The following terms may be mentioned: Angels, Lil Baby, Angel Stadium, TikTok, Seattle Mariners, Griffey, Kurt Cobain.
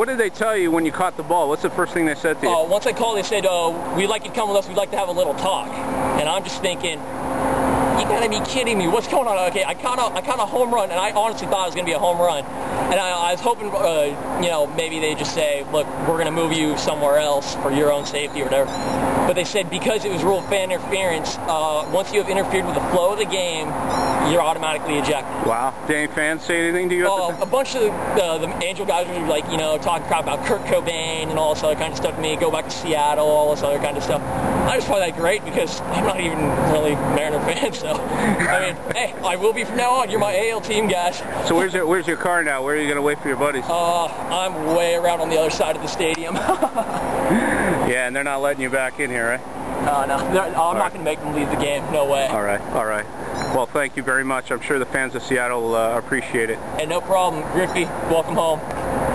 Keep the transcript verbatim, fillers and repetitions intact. What did they tell you when you caught the ball? What's the first thing they said to you? Uh, once I called, they said, oh, we'd like you to come with us. We'd like to have a little talk. And I'm just thinking, you gotta be kidding me. What's going on? Okay, I caught a, I caught a home run, and I honestly thought it was going to be a home run. And I, I was hoping, uh, you know, maybe they just say, look, we're going to move you somewhere else for your own safety or whatever. But they said because it was rule of fan interference, uh, once you have interfered with the flow of the game, you're automatically ejected. Wow. Did any fans say anything to you? Uh, a bunch of uh, the Angel guys were like, you know, talking crap about Kurt Cobain and all this other kind of stuff to me, go back to Seattle, all this other kind of stuff. I just find that great because I'm not even really a Mariner fan, so, I mean, hey, I will be from now on. You're my A L team, guys. So where's your, where's your car now? Where are you going to wait for your buddies? Uh, I'm way around on the other side of the stadium. Yeah, and they're not letting you back in here, right? Uh, no, oh, I'm all not right. Going to make them leave the game. No way. All right, all right. Well, thank you very much. I'm sure the fans of Seattle uh, appreciate it. And no problem. Griffey, welcome home.